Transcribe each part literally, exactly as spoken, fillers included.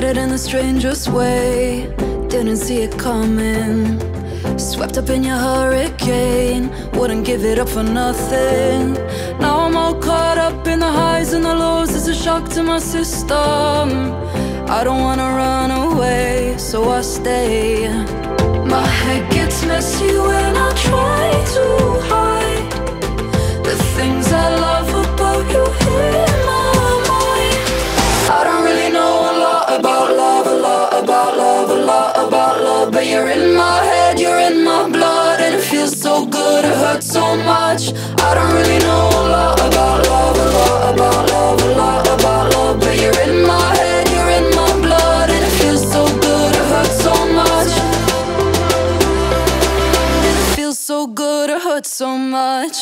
started in the strangest way. Didn't see it coming. Swept up in your hurricane. Wouldn't give it up for nothing. Now I'm all caught up in the highs and the lows. It's a shock to my system. I don't wanna run away, so I stay. My head gets messy when I try to hide the things I love about you in my mind. I don't really know a lot about love, a lot about love, a lot about love, but you're in my head, you're in my blood, and it feels so good, it hurts so much. I don't really know a lot about love, a lot about love, a lot about love, but you're in my head, you're in my blood, and it feels so good, it hurts so much. So good, it hurts so much.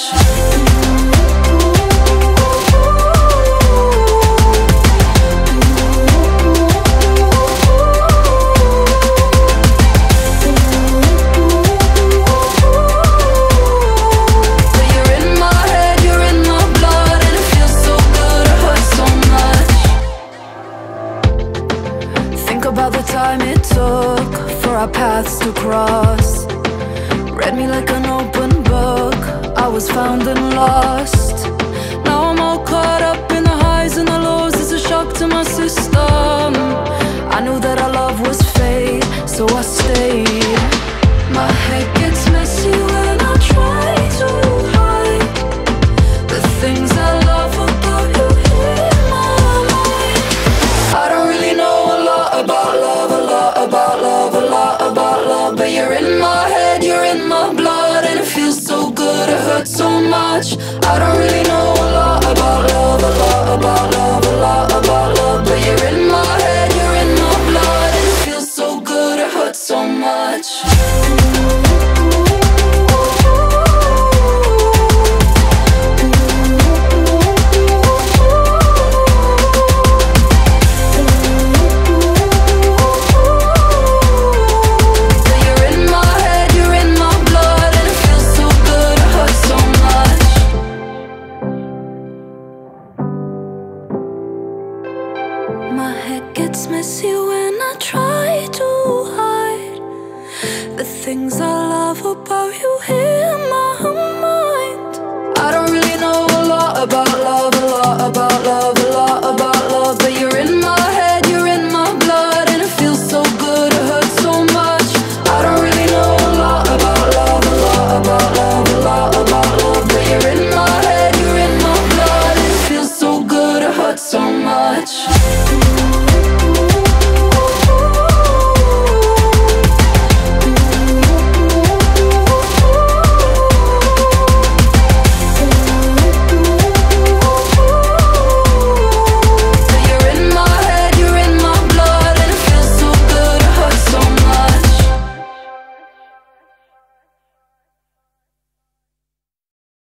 So much.